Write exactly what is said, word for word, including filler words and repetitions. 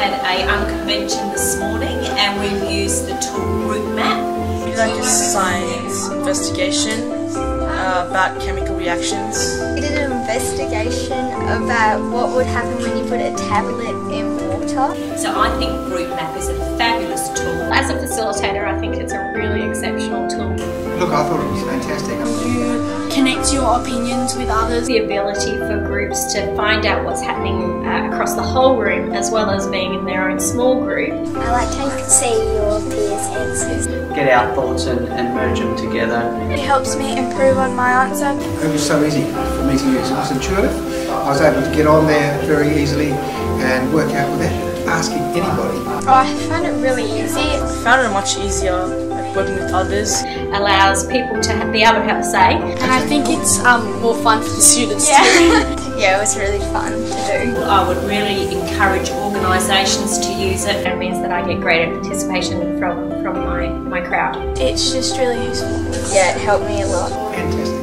had a unconvention this morning and we've used the tool GroupMap. We learned a science investigation uh, about chemical reactions. We did an investigation about what would happen when you put a tablet in water. So I think GroupMap is a fabulous tool. As a facilitator, I think it's a really exceptional tool. Look, I thought it was fantastic. You connect your opinions with others. The ability for groups to find out what's happening uh, across the whole room, as well as being in their own small group. I like how you can see your peers' answers. Get our thoughts and, and merge them together. It helps me improve on my answer. It was so easy for me to use. It was intuitive. I was able to get on there very easily and work out with it. Asking anybody. Oh, I found it really easy. I found it much easier, like working with others. Allows people to be able to have a say. And I think it's um, more fun for the students yeah. too. Yeah, it was really fun to do. I would really encourage organisations to use it. It means that I get greater participation from, from my, my crowd. It's just really useful. Yeah, it helped me a lot. Fantastic.